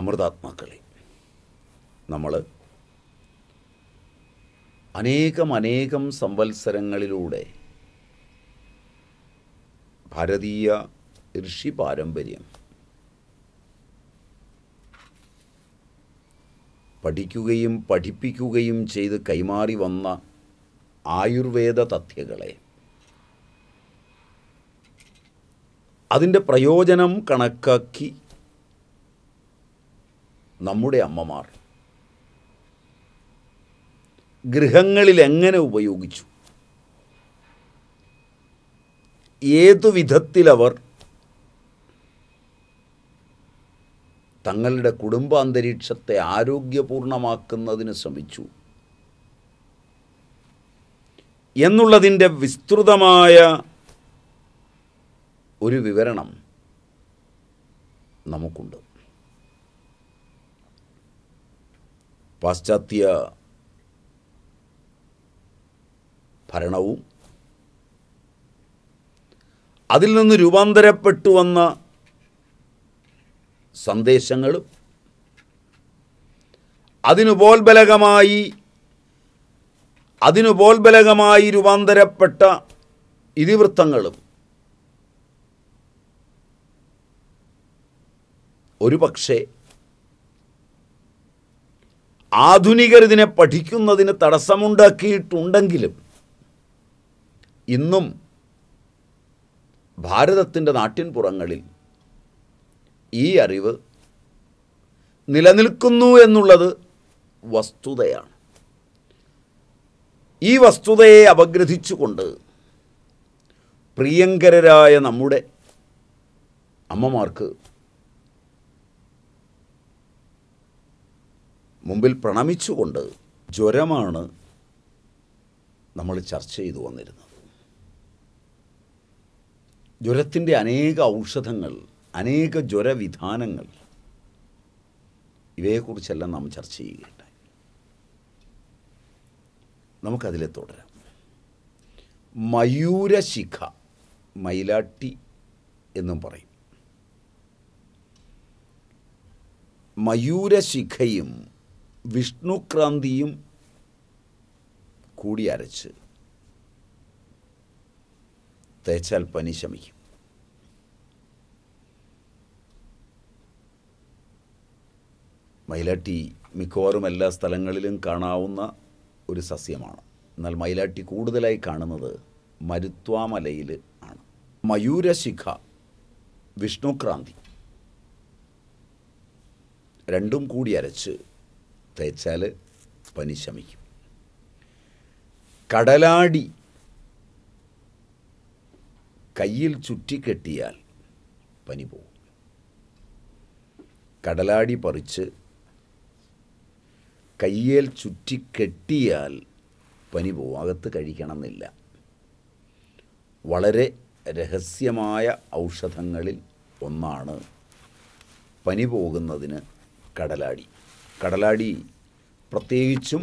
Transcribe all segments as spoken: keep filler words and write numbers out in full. അമൃതാത്മാക്കളെ നമ്മൾ അനേകം അനേകം സംവത്സരങ്ങളിലൂടെ ഭാരതീയ ഋഷി പാരമ്പര്യം പഠിക്കുകയും പഠിപ്പിക്കുകയും ചെയ്ത് കൈമാറി വന്ന ആയുർവേദ തഥ്യങ്ങളെ അതിൻ്റെ പ്രയോജനം കണക്കാക്കി നമ്മുടെ അമ്മമാർ ഗൃഹങ്ങളിൽ എങ്ങനെ ഉപയോഗിച്ചു, ഏതു വിധത്തിലവർ തങ്ങളുടെ കുടുംബാന്തരീക്ഷത്തെ ആരോഗ്യപൂർണമാക്കുന്നതിന് ശ്രമിച്ചു എന്നുള്ളതിൻ്റെ വിസ്തൃതമായ ഒരു വിവരണം നമുക്കുണ്ട്. പാശ്ചാത്യ ഭരണവും അതിൽ നിന്ന് രൂപാന്തരപ്പെട്ടു വന്ന സന്ദേശങ്ങളും അതിനുപോൽബലകമായി അതിനുപോൽബലകമായി രൂപാന്തരപ്പെട്ട ഇതിവൃത്തങ്ങളും ഒരു പക്ഷേ ആധുനികർ ഇതിനെ പഠിക്കുന്നതിന് തടസ്സമുണ്ടാക്കിയിട്ടുണ്ടെങ്കിലും ഇന്നും ഭാരതത്തിൻ്റെ നാട്ടിൻപുറങ്ങളിൽ ഈ അറിവ് നിലനിൽക്കുന്നു എന്നുള്ളത് വസ്തുതയാണ്. ഈ വസ്തുതയെ അപഗ്രഥിച്ചുകൊണ്ട് പ്രിയങ്കരരായ നമ്മുടെ അമ്മമാർക്ക് മുമ്പിൽ പ്രണമിച്ചുകൊണ്ട് ജ്വരമാണ് നമ്മൾ ചർച്ച ചെയ്തു വന്നിരുന്നത്. ജ്വരത്തിൻ്റെ അനേക ഔഷധങ്ങൾ, അനേക ജ്വരവിധാനങ്ങൾ, ഇവയെക്കുറിച്ചെല്ലാം നാം ചർച്ച ചെയ്യുകയുണ്ടായി. നമുക്കതിലെ തുടരാം. മയൂരശിഖ, മൈലാട്ടി എന്നും പറയും. മയൂരശിഖയും വിഷ്ണുക്രാന്തിയും കൂടി അരച്ച് തേച്ചാൽ പനി ശമിക്കും. മൈലാട്ടി മിക്കവാറും എല്ലാ സ്ഥലങ്ങളിലും കാണാവുന്ന ഒരു സസ്യമാണ്. എന്നാൽ മൈലാട്ടി കൂടുതലായി കാണുന്നത് മരുത്വാമലയിൽ ആണ്. മയൂരശിഖ, വിഷ്ണുക്രാന്തി രണ്ടും കൂടി അരച്ച് തേച്ചാൽ പനി ശമിക്കും. കടലാടി കയ്യിൽ ചുറ്റിക്കെട്ടിയാൽ പനി പോകും. കടലാടി പറിച്ച് കയ്യേൽ ചുറ്റിക്കെട്ടിയാൽ പനി പോകും. അകത്ത് കഴിക്കണമെന്നില്ല. വളരെ രഹസ്യമായ ഔഷധങ്ങളിൽ ഒന്നാണ് പനി പോകുന്നതിന് കടലാടി. കടലാടി പ്രത്യേകിച്ചും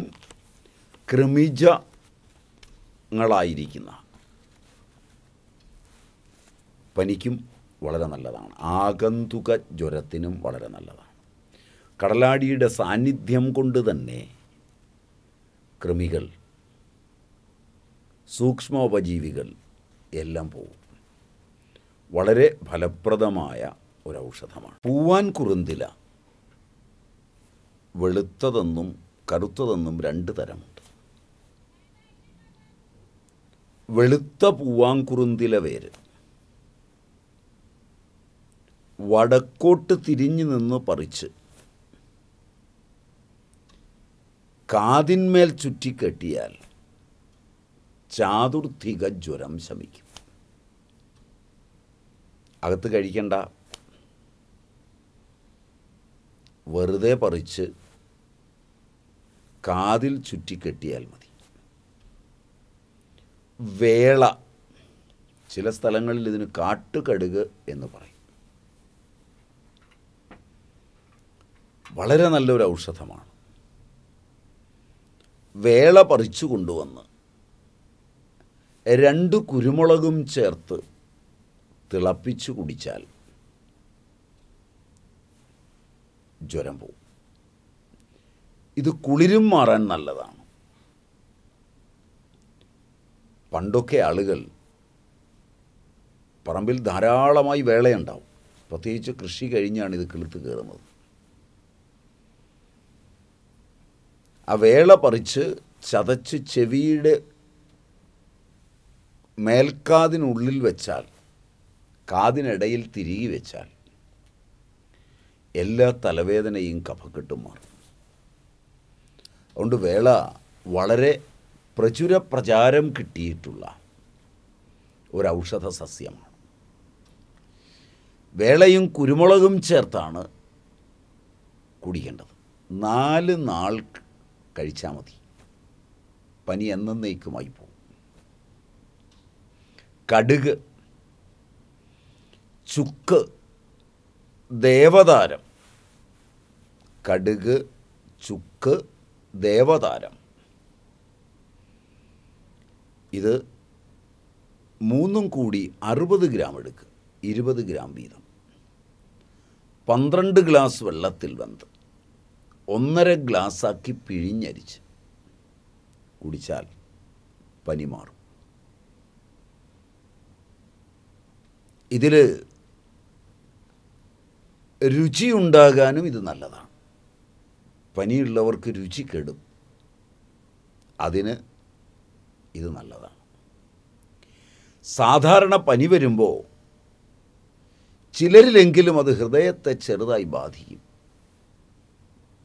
കൃമിജങ്ങളായിരിക്കുന്ന പനിക്കും വളരെ നല്ലതാണ്. ആഗന്തുക ജ്വരത്തിനും വളരെ നല്ലതാണ്. കടലാടിയുടെ സാന്നിധ്യം കൊണ്ട് തന്നെ കൃമികൾ, സൂക്ഷ്മോപജീവികൾ എല്ലാം പോകും. വളരെ ഫലപ്രദമായ ഒരു ഔഷധമാണ്. പൂവാൻ കുറുന്തില. വെളുത്തതെന്നും കറുത്തതെന്നും രണ്ട് തരമുണ്ട്. വെളുത്ത പൂവാങ്കുറുന്തില വേര് വടക്കോട്ട് തിരിഞ്ഞു നിന്ന് പറിച്ച് കാതിന്മേൽ ചുറ്റിക്കെട്ടിയാൽ ചാതുർഥിക ജ്വരം ശമിക്കും. അകത്ത് കഴിക്കണ്ട. വെറുതെ പറിച്ച് കാതിൽ ചുറ്റിക്കെട്ടിയാൽ മതി. വേള, ചില സ്ഥലങ്ങളിൽ ഇതിന് കാട്ടുകടുക് എന്ന് പറയും, വളരെ നല്ലൊരു ഔഷധമാണ്. വേള പറിച്ചു കൊണ്ടുവന്ന് രണ്ട് കുരുമുളകും ചേർത്ത് തിളപ്പിച്ചു കുടിച്ചാൽ ജ്വരം പോവും. ഇത് കുളിരും മാറാൻ നല്ലതാണ്. പണ്ടൊക്കെ ആളുകൾ പറമ്പിൽ ധാരാളമായി വേളയുണ്ടാവും, പ്രത്യേകിച്ച് കൃഷി കഴിഞ്ഞാണ് ഇത് കിളുത്ത് കയറുന്നത്. ആ വേള പറിച്ച് ചതച്ച് ചെവിയുടെ മേൽക്കാതിനുള്ളിൽ വെച്ചാൽ, കാതിനിടയിൽ തിരികെ വെച്ചാൽ എല്ലാ തലവേദനയും കഫക്കെട്ടും മാറും. അതുകൊണ്ട് വേള വളരെ പ്രചുര പ്രചാരം കിട്ടിയിട്ടുള്ള ഒരു ഔഷധ സസ്യമാണ്. വേളയും കുരുമുളകും ചേർത്താണ് കുടിക്കേണ്ടത്. നാല് നാൾ കഴിച്ചാൽ മതി, പനി എന്നേക്കുമായി പോകും. കടുക്, ചുക്ക്, ദേവതാരം. കടുക്, ചുക്ക്, ദേവതാരം ഇത് മൂന്നും കൂടി അറുപത് ഗ്രാം എടുക്കുക, ഇരുപത് ഗ്രാം വീതം. പന്ത്രണ്ട് ഗ്ലാസ് വെള്ളത്തിൽ വെന്ത് ഒന്നര ഗ്ലാസ്സാക്കി പിഴിഞ്ഞരിച്ച് കുടിച്ചാൽ പനി മാറും. ഇതിൽ രുചിയുണ്ടാകാനും ഇത് നല്ലതാണ്. പനിയുള്ളവർക്ക് രുചി കെടും, അതിന് ഇത് നല്ലതാണ്. സാധാരണ പനി വരുമ്പോൾ ചിലരിലെങ്കിലും അത് ഹൃദയത്തെ ചെറുതായി ബാധിക്കും.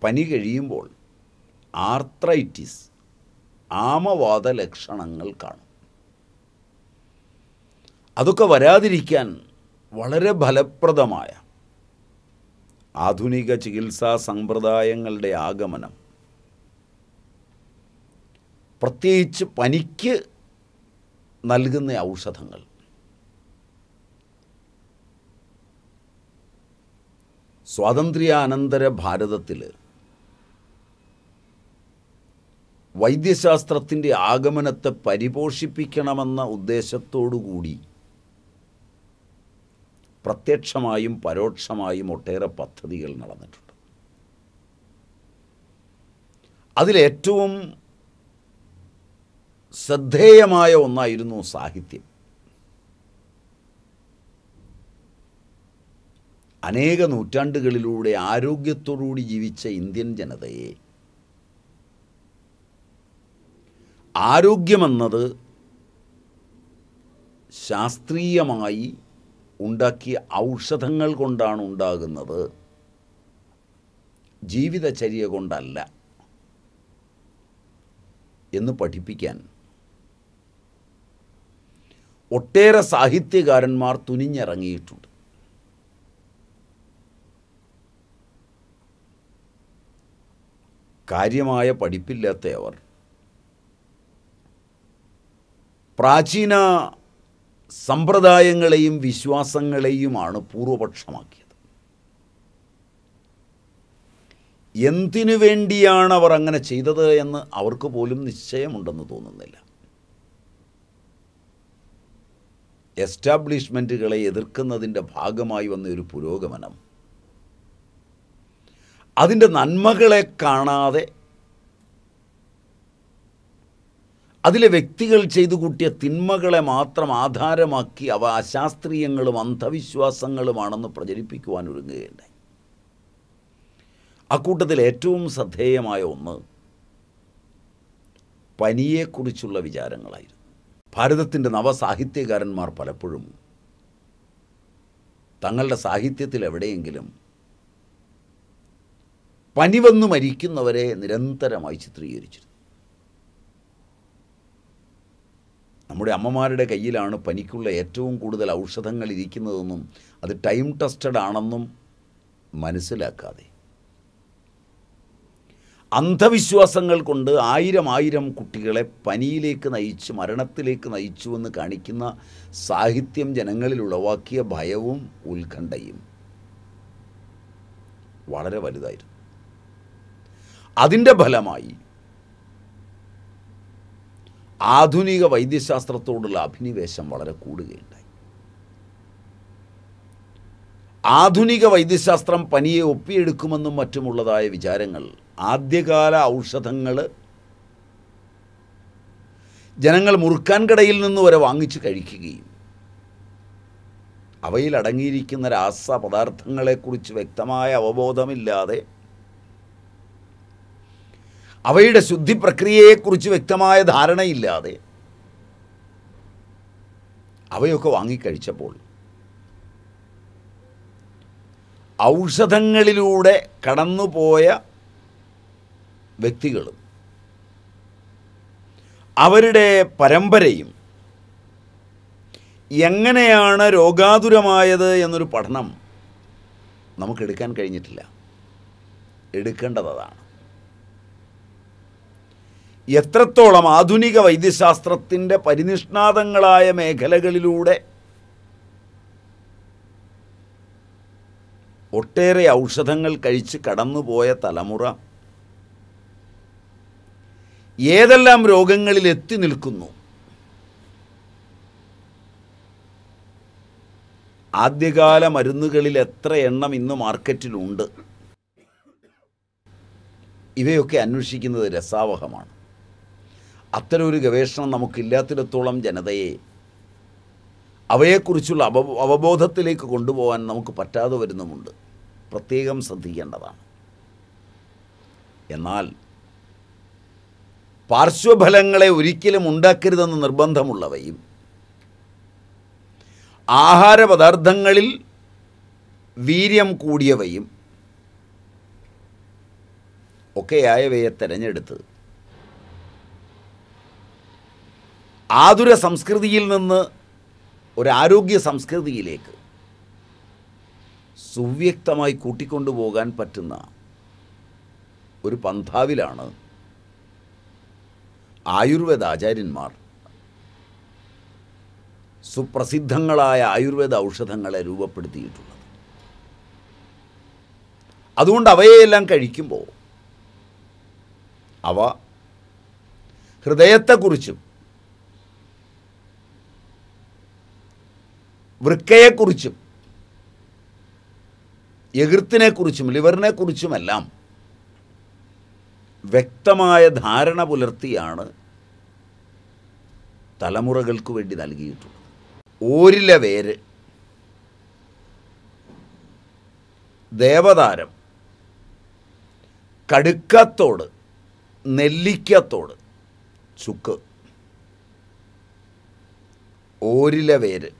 പനി കഴിയുമ്പോൾ ആർത്രൈറ്റിസ്, ആമവാദ ലക്ഷണങ്ങൾ കാണും. അതൊക്കെ വരാതിരിക്കാൻ വളരെ ഫലപ്രദമായ ആധുനിക ചികിത്സാ സമ്പ്രദായങ്ങളുടെ ആഗമനം, പ്രത്യേകിച്ച് പനിക്ക് നൽകുന്ന ഔഷധങ്ങൾ, സ്വാതന്ത്ര്യാനന്തര ഭാരതത്തിൽ വൈദ്യശാസ്ത്രത്തിൻ്റെ ആഗമനത്തെ പരിപോഷിപ്പിക്കണമെന്ന ഉദ്ദേശത്തോടുകൂടി പ്രത്യക്ഷമായും പരോക്ഷമായും ഒട്ടേറെ പദ്ധതികൾ നടന്നിട്ടുണ്ട്. അതിലേറ്റവും ശ്രദ്ധേയമായ ഒന്നായിരുന്നു സാഹിത്യം. അനേക നൂറ്റാണ്ടുകളിലൂടെ ആരോഗ്യത്തോടുകൂടി ജീവിച്ച ഇന്ത്യൻ ജനതയെ ആരോഗ്യമെന്നത് ശാസ്ത്രീയമായി ഉണ്ടാക്കിയ ഔഷധങ്ങൾ കൊണ്ടാണ് ഉണ്ടാകുന്നത്, ജീവിതചര്യ കൊണ്ടല്ല എന്ന് പഠിപ്പിക്കാൻ ഒട്ടേറെ സാഹിത്യകാരന്മാർ തുനിഞ്ഞിറങ്ങിയിട്ടുണ്ട്. കാര്യമായ പഠിപ്പില്ലാത്തവർ പ്രാചീന സമ്പ്രദായങ്ങളെയും വിശ്വാസങ്ങളെയുമാണ് പൂർവപക്ഷമാക്കിയത്. എന്തിനു വേണ്ടിയാണ് അവർ അങ്ങനെ ചെയ്തത് എന്ന് അവർക്ക് പോലും നിശ്ചയമുണ്ടെന്ന് തോന്നുന്നില്ല. എസ്റ്റാബ്ലിഷ്മെൻറ്റുകളെ എതിർക്കുന്നതിൻ്റെ ഭാഗമായി വന്ന ഒരു പുരോഗമനം അതിൻ്റെ നന്മകളെ കാണാതെ അതിലെ വ്യക്തികൾ ചെയ്തു കൂട്ടിയ തിന്മകളെ മാത്രം ആധാരമാക്കി അവ അശാസ്ത്രീയങ്ങളും അന്ധവിശ്വാസങ്ങളുമാണെന്ന് പ്രചരിപ്പിക്കുവാൻ ഒരുങ്ങുകയുണ്ടായി. അക്കൂട്ടത്തിൽ ഏറ്റവും ശ്രദ്ധേയമായ ഒന്ന് പനിയെക്കുറിച്ചുള്ള വിചാരങ്ങളായിരുന്നു. ഭാരതത്തിൻ്റെ നവസാഹിത്യകാരന്മാർ പലപ്പോഴും തങ്ങളുടെ സാഹിത്യത്തിൽ എവിടെയെങ്കിലും പനി വന്നു മരിക്കുന്നവരെ നിരന്തരമായി ചിത്രീകരിച്ചിരുന്നു. നമ്മുടെ അമ്മമാരുടെ കയ്യിലാണ് പനിക്കുള്ള ഏറ്റവും കൂടുതൽ ഔഷധങ്ങൾ ഇരിക്കുന്നതെന്നും അത് ടൈം ടെസ്റ്റഡ് ആണെന്നും മനസ്സിലാക്കാതെ അന്ധവിശ്വാസങ്ങൾ കൊണ്ട് ആയിരം ആയിരം കുട്ടികളെ പനിയിലേക്ക് നയിച്ച് മരണത്തിലേക്ക് നയിച്ചുവെന്ന് കാണിക്കുന്ന സാഹിത്യം ജനങ്ങളിൽ ഉളവാക്കിയ ഭയവും ഉത്കണ്ഠയും വളരെ വലുതായിരുന്നു. അതിൻ്റെ ഫലമായി ആധുനിക വൈദ്യശാസ്ത്രത്തോടുള്ള അഭിനിവേശം വളരെ കൂടുകയുണ്ടായി. ആധുനിക വൈദ്യശാസ്ത്രം പനിയെ ഒപ്പിയെടുക്കുമെന്നും മറ്റുമുള്ളതായ വിചാരങ്ങൾ ആദ്യകാല ഔഷധങ്ങൾ ജനങ്ങൾ മുറുക്കാൻ കടയിൽ നിന്ന് വരെ വാങ്ങിച്ചു കഴിക്കുകയും അവയിൽ അടങ്ങിയിരിക്കുന്ന രാസപദാർത്ഥങ്ങളെക്കുറിച്ച് വ്യക്തമായ അവബോധമില്ലാതെ അവയുടെ ശുദ്ധിപ്രക്രിയയെക്കുറിച്ച് വ്യക്തമായ ധാരണയില്ലാതെ അവയൊക്കെ വാങ്ങിക്കഴിച്ചപ്പോൾ ഔഷധങ്ങളിലൂടെ കടന്നുപോയ വ്യക്തികളും അവരുടെ പരമ്പരയും എങ്ങനെയാണ് രോഗാതുരമായത് എന്നൊരു പഠനം നമുക്കെടുക്കാൻ കഴിഞ്ഞിട്ടില്ല. എടുക്കേണ്ടതാണ്. എത്രത്തോളം ആധുനിക വൈദ്യശാസ്ത്രത്തിൻ്റെ പരിനിഷ്ണാതങ്ങളായ മേഖലകളിലൂടെ ഒട്ടേറെ ഔഷധങ്ങൾ കഴിച്ച് കടന്നുപോയ തലമുറ ഏതെല്ലാം രോഗങ്ങളിൽ എത്തി നിൽക്കുന്നു? ആദ്യകാല മരുന്നുകളിൽ എത്ര എണ്ണം ഇന്ന് മാർക്കറ്റിലുണ്ട്? ഇവയൊക്കെ അന്വേഷിക്കുന്നത് രസാവഹമാണ്. അത്തരമൊരു ഗവേഷണം നമുക്കില്ലാത്തിടത്തോളം ജനതയെ അവയെക്കുറിച്ചുള്ള അവ അവബോധത്തിലേക്ക് കൊണ്ടുപോകാൻ നമുക്ക് പറ്റാതെ വരുന്നുമുണ്ട്. പ്രത്യേകം ശ്രദ്ധിക്കേണ്ടതാണ്. എന്നാൽ പാർശ്വഫലങ്ങളെ ഒരിക്കലും ഉണ്ടാക്കരുതെന്ന് നിർബന്ധമുള്ളവയും ആഹാരപദാർത്ഥങ്ങളിൽ വീര്യം കൂടിയവയും ഒക്കെയായവയെ തിരഞ്ഞെടുത്ത് ആതുര സംസ്കൃതിയിൽ നിന്ന് ഒരാരോഗ്യ സംസ്കൃതിയിലേക്ക് സുവ്യക്തമായി കൂട്ടിക്കൊണ്ടുപോകാൻ പറ്റുന്ന ഒരു പന്ഥാവിലാണ് ആയുർവേദ ആചാര്യന്മാർ സുപ്രസിദ്ധങ്ങളായ ആയുർവേദ ഔഷധങ്ങളെ രൂപപ്പെടുത്തിയിട്ടുള്ളത്. അതുകൊണ്ട് അവയെല്ലാം കഴിക്കുമ്പോൾ അവ ഹൃദയത്തെക്കുറിച്ചും വൃക്കയെക്കുറിച്ചും എകിർത്തിനെക്കുറിച്ചും ലിവറിനെക്കുറിച്ചുമെല്ലാം വ്യക്തമായ ധാരണ പുലർത്തിയാണ് തലമുറകൾക്ക് വേണ്ടി നൽകിയിട്ടുള്ളത്. ഓരില വേര്, ദേവതാരം, കടുക്കത്തോട്, നെല്ലിക്കത്തോട്, ചുക്ക്, ഓരില വേര്.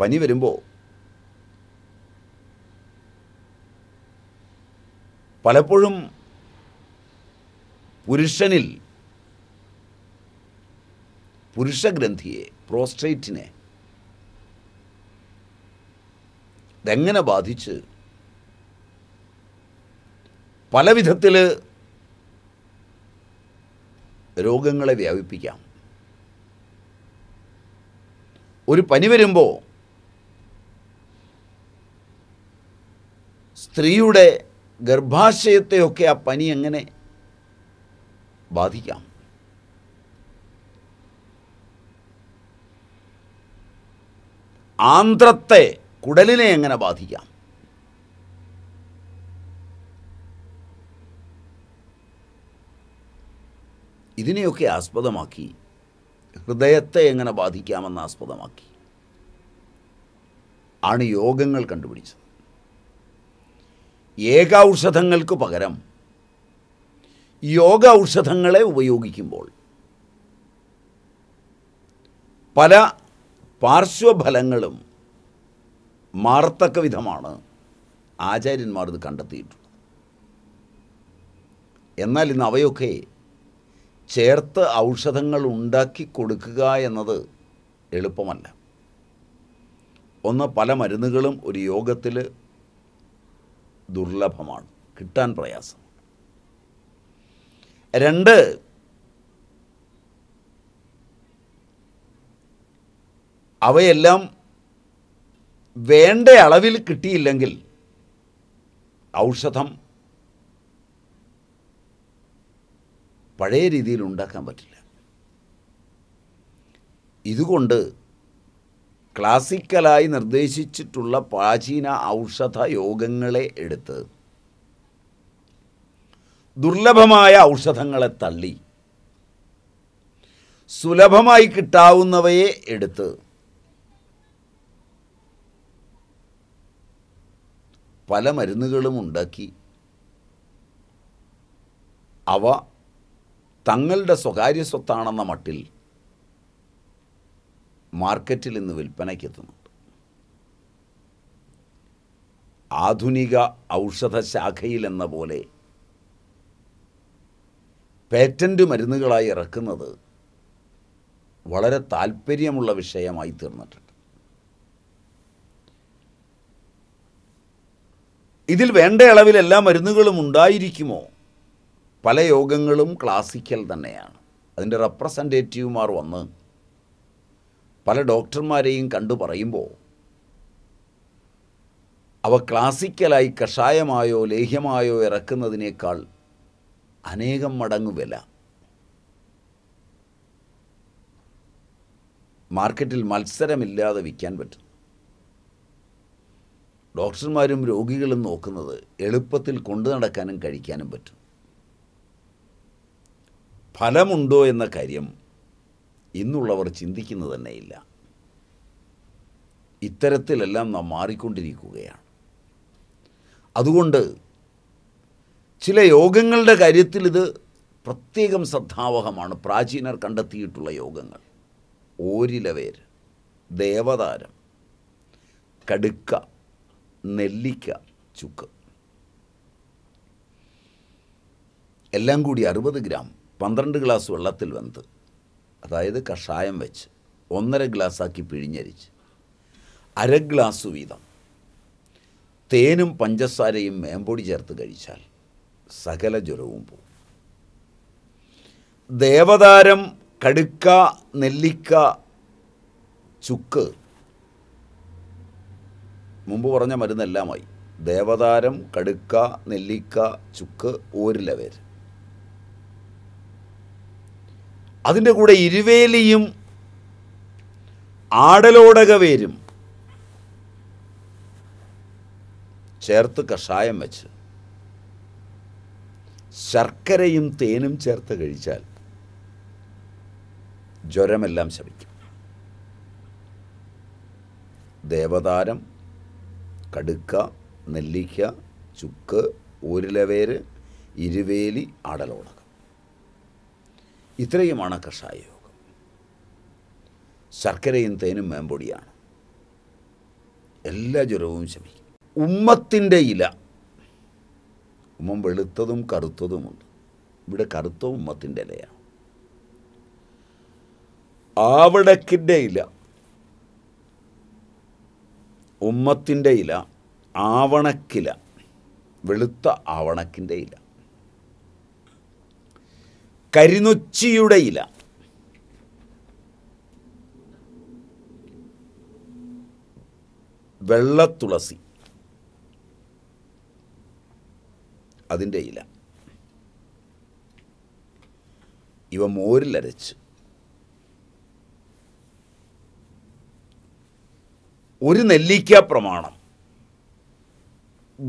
പനി വരുമ്പോൾ പലപ്പോഴും പുരുഷനിൽ പുരുഷഗ്രന്ഥിയെ, പ്രോസ്റ്റേറ്റിനെ ഇതെങ്ങനെ ബാധിച്ച് പല വിധത്തിൽ രോഗങ്ങളെ വ്യാപിപ്പിക്കാം. ഒരു പനി വരുമ്പോൾ സ്ത്രീയുടെ ഗർഭാശയത്തെയൊക്കെ ആ പനി എങ്ങനെ ബാധിക്കാം? ആന്ത്രത്തെ, കുടലിനെ എങ്ങനെ ബാധിക്കാം? ഇതിനെയൊക്കെ ആസ്പദമാക്കി ഹൃദയത്തെ എങ്ങനെ ബാധിക്കാമെന്ന് ആസ്പദമാക്കി ആണ് യോഗങ്ങൾ കണ്ടുപിടിച്ചത്. ഏക ഔഷധങ്ങൾക്ക് പകരം യോഗ ഔഷധങ്ങളെ ഉപയോഗിക്കുമ്പോൾ പല പാർശ്വഫലങ്ങളും മാറത്തക്ക വിധമാണ് ആചാര്യന്മാർ ഇത് കണ്ടെത്തിയിട്ടുള്ളത്. എന്നാൽ ഇന്ന് അവയൊക്കെ ചേർത്ത് ഔഷധങ്ങൾ ഉണ്ടാക്കി കൊടുക്കുക എന്നത് എളുപ്പമല്ല. ഒന്ന്, പല മരുന്നുകളും ഒരു യോഗത്തിൽ ദുർലഭമാണ്, കിട്ടാൻ പ്രയാസം. രണ്ട്, അവയെല്ലാം വേണ്ട അളവിൽ കിട്ടിയില്ലെങ്കിൽ ഔഷധം പഴയ രീതിയിൽ ഉണ്ടാക്കാൻ പറ്റില്ല. ഇതുകൊണ്ട് ക്ലാസിക്കലായി നിർദ്ദേശിച്ചിട്ടുള്ള പ്രാചീന ഔഷധ യോഗങ്ങളെ എടുത്ത് ദുർലഭമായ ഔഷധങ്ങളെ തള്ളി സുലഭമായി കിട്ടാവുന്നവയെ എടുത്ത് പല മരുന്നുകളും ഉണ്ടാക്കി അവ തങ്ങളുടെ സ്വകാര്യ സ്വത്താണെന്ന മട്ടിൽ മാർക്കറ്റിൽ ഇന്ന് വിൽപ്പനയ്ക്കെത്തുന്നുണ്ട്. ആധുനിക ഔഷധശാഖയിലെന്ന പോലെ പേറ്റൻ്റ് മരുന്നുകളായി ഇറക്കുന്നത് വളരെ താല്പര്യമുള്ള വിഷയമായി തീർന്നിട്ടുണ്ട്. ഇതിൽ വേണ്ട അളവിൽ എല്ലാ മരുന്നുകളും ഉണ്ടായിരിക്കുമോ? പല യോഗങ്ങളും ക്ലാസിക്കൽ തന്നെയാണ്. അതിൻ്റെ റെപ്രസെൻറ്റേറ്റീവുമാർ വന്ന് പല ഡോക്ടർമാരെയും കണ്ടു പറയുമ്പോൾ അവ ക്ലാസിക്കലായി കഷായമായോ ലേഹ്യമായോ ഇറക്കുന്നതിനേക്കാൾ അനേകം മടങ്ങ് വില മാർക്കറ്റിൽ മത്സരമില്ലാതെ വിൽക്കാൻ പറ്റും. ഡോക്ടർമാരും രോഗികളും നോക്കുന്നത് എളുപ്പത്തിൽ കൊണ്ടു നടക്കാനും കഴിക്കാനും പറ്റും. ഫലമുണ്ടോ എന്ന കാര്യം ഇന്നുള്ളവർ ചിന്തിക്കുന്നത് തന്നെയില്ല. ഇത്തരത്തിലെല്ലാം നാം മാറിക്കൊണ്ടിരിക്കുകയാണ്. അതുകൊണ്ട് ചില യോഗങ്ങളുടെ കാര്യത്തിൽ ഇത് പ്രത്യേകം ശ്രദ്ധാവഹമാണ്. പ്രാചീനർ കണ്ടെത്തിയിട്ടുള്ള യോഗങ്ങൾ: ഓരിലവേര്, ദേവതാരം, കടുക്ക, നെല്ലിക്ക, ചുക്ക് എല്ലാം കൂടി അറുപത് ഗ്രാം പന്ത്രണ്ട് ഗ്ലാസ് വെള്ളത്തിൽ വെന്ത്, അതായത് കഷായം വെച്ച് ഒന്നര ഗ്ലാസ്സാക്കി പിഴിഞ്ഞരിച്ച് അര ഗ്ലാസ് വീതം തേനും പഞ്ചസാരയും മേമ്പൊടി ചേർത്ത് കഴിച്ചാൽ സകല ജ്വരവും പോവും. ദേവതാരം, കടുക്ക, നെല്ലിക്ക, ചുക്ക് മുമ്പ് പറഞ്ഞ മരുന്നെല്ലാമായി. ദേവതാരം, കടുക്ക, നെല്ലിക്ക, ചുക്ക്, ഓരിലവേര്, അതിൻ്റെ കൂടെ ഇരുവേലിയും ആടലോടകവേരും ചേർത്ത് കഷായം വെച്ച് ശർക്കരയും തേനും ചേർത്ത് കഴിച്ചാൽ ജ്വരമെല്ലാം ശമിക്കും. ദേവതാരം, കടുക്ക, നെല്ലിക്ക, ചുക്ക്, ഓരിലവേര്, ഇരുവേലി, ആടലോടകം, ഇത്രയുമാണ് കഷായയോഗം. ശർക്കരയും തേനും മേമ്പൊടിയാണ്. എല്ലാ ജ്വരവും ശമിക്കും. ഉമ്മത്തിൻ്റെ ഇല, ഉമ്മം വെളുത്തതും കറുത്തതുമുണ്ട്. ഇവിടെ കറുത്ത ഉമ്മത്തിൻ്റെ ഇലയാണ്. ആവടക്കിൻ്റെ ഇല, ഉമ്മത്തിൻ്റെ ഇല, ആവണക്കില, വെളുത്ത ആവണക്കിൻ്റെ ഇല, കരിനൊച്ചിയുടെ ഇല, വെള്ളത്തുളസി അതിൻ്റെ ഇല, ഇവ മോരിലരച്ച് ഒരു നെല്ലിക്ക പ്രമാണം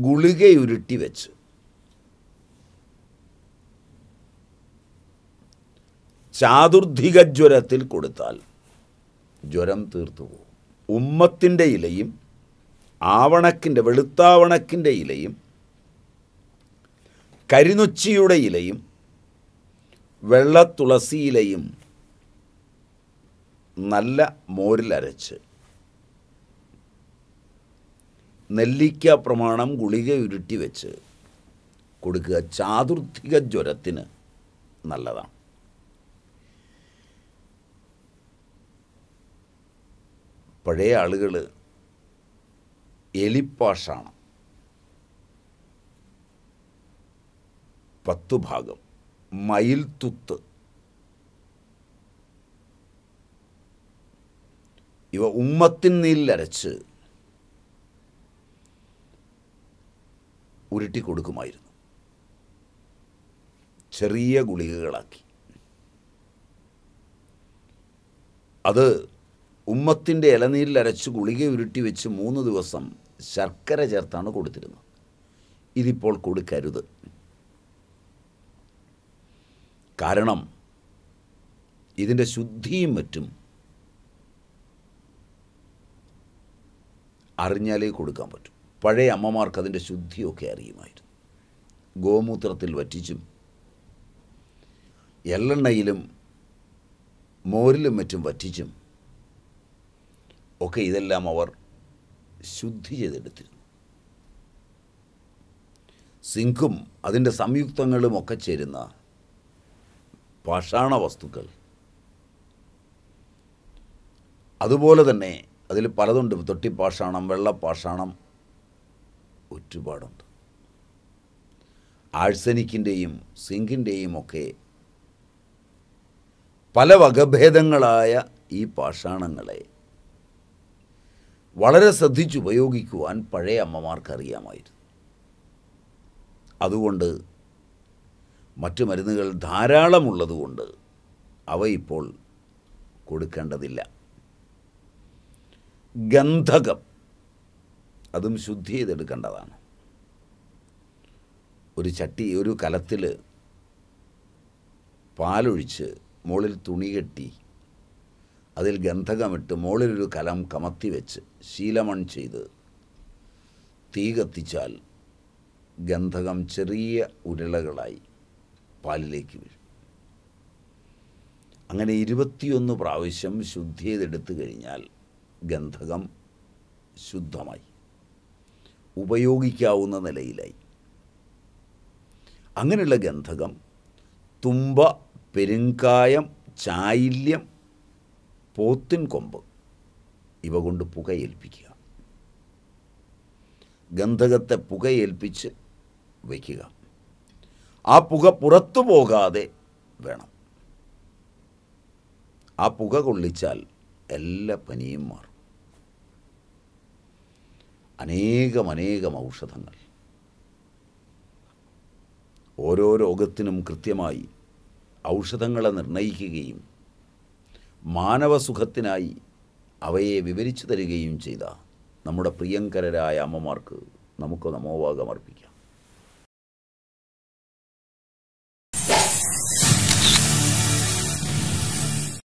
ഗുളികയുരുട്ടി വെച്ച് ചാതുർധിക ജ്വരത്തിൽ കൊടുത്താൽ ജ്വരം തീർത്തു പോകും. ഉമ്മത്തിൻ്റെ ഇലയും ആവണക്കിൻ്റെ വെളുത്താവണക്കിൻ്റെ ഇലയും കരിനൊച്ചിയുടെ ഇലയും വെള്ളത്തുളസിയിലയും നല്ല മോരിലരച്ച് നെല്ലിക്ക പ്രമാണം ഗുളിക ഉരുട്ടി വെച്ച് കൊടുക്കുക. ചാതുർധിക ജ്വരത്തിന് നല്ലതാണ്. പഴയ ആളുകൾ എലിപ്പാഷാണ് പത്തു ഭാഗം, മയിൽത്തുത്ത് ഇവ ഉമ്മത്തിൻ നീലരച്ച് ഉരുട്ടി കൊടുക്കുമായിരുന്നു, ചെറിയ ഗുളികകളാക്കി. അത് ഉമ്മത്തിൻ്റെ ഇലനീരിൽ അരച്ച് ഗുളിക ഉരുട്ടി വെച്ച് മൂന്ന് ദിവസം ശർക്കര ചേർത്താണ് കൊടുത്തിരുന്നത്. ഇതിപ്പോൾ കൊടുക്കരുത്. കാരണം ഇതിൻ്റെ ശുദ്ധിയും മറ്റും അറിഞ്ഞാലേ കൊടുക്കാൻ പറ്റും. പഴയ അമ്മമാർക്ക് അതിൻ്റെ ശുദ്ധിയൊക്കെ അറിയുമായിരുന്നു. ഗോമൂത്രത്തിൽ വറ്റിച്ചും എള്ളെണ്ണയിലും മോരിലും മറ്റും വറ്റിച്ചും ഒക്കെ ഇതെല്ലാം അവർ ശുദ്ധി ചെയ്തെടുത്തിരുന്നു. സിങ്കും അതിൻ്റെ സംയുക്തങ്ങളും ഒക്കെ ചേരുന്ന പാഷാണ വസ്തുക്കൾ, അതുപോലെ തന്നെ അതിൽ പലതുണ്ട്. തൊട്ടിപ്പാഷാണം, വെള്ളപ്പാഷാണം, ഒരുപാടുണ്ട്. ആഴ്സനിക്കിൻ്റെയും സിങ്കിൻ്റെയും ഒക്കെ പല വകഭേദങ്ങളായ ഈ പാഷാണങ്ങളെ വളരെ ശ്രദ്ധിച്ചുപയോഗിക്കുവാൻ പഴയ അമ്മമാർക്കറിയാമായിരുന്നു. അതുകൊണ്ട് മറ്റു മരുന്നുകൾ ധാരാളമുള്ളതുകൊണ്ട് അവ ഇപ്പോൾ കൊടുക്കേണ്ടതില്ല. ഗന്ധകം അതും ശുദ്ധി ചെയ്തെടുക്കേണ്ടതാണ്. ഒരു ചട്ടി, ഒരു കലത്തിൽ പാലൊഴിച്ച് മുകളിൽ തുണി കെട്ടി അതിൽ ഗന്ധകമിട്ട് മുകളിലൊരു കലം കമത്തി വെച്ച് ശീലമൺ ചെയ്ത് തീ കത്തിച്ചാൽ ഗന്ധകം ചെറിയ ഉരുളകളായി പാലിലേക്ക് വീഴും. അങ്ങനെ ഇരുപത്തിയൊന്ന് പ്രാവശ്യം ശുദ്ധി ചെയ്തെടുത്തു കഴിഞ്ഞാൽ ഗന്ധകം ശുദ്ധമായി ഉപയോഗിക്കാവുന്ന നിലയിലായി. അങ്ങനെയുള്ള ഗന്ധകം തുമ്പ, പെരുങ്കായം, ചായില്യം, പോത്തിൻ കൊമ്പ് ഇവ കൊണ്ട് പുകയേൽപ്പിക്കുക. ഗന്ധകത്തെ പുകയേൽപ്പിച്ച് വയ്ക്കുക. ആ പുക പുറത്തു പോകാതെ വേണം. ആ പുക കൊള്ളിച്ചാൽ എല്ലാ പനിയും മാറും. അനേകമനേകം ഔഷധങ്ങൾ ഓരോ രോഗത്തിനും കൃത്യമായി ഔഷധങ്ങളെ നിർണയിക്കുകയും മാനവസുഖത്തിനായി അവയെ വിവരിച്ചു തരികയും ചെയ്ത നമ്മുടെ പ്രിയങ്കരരായ അമ്മമാർക്ക് നമുക്ക് നമോവാഗമർപ്പിക്കാം.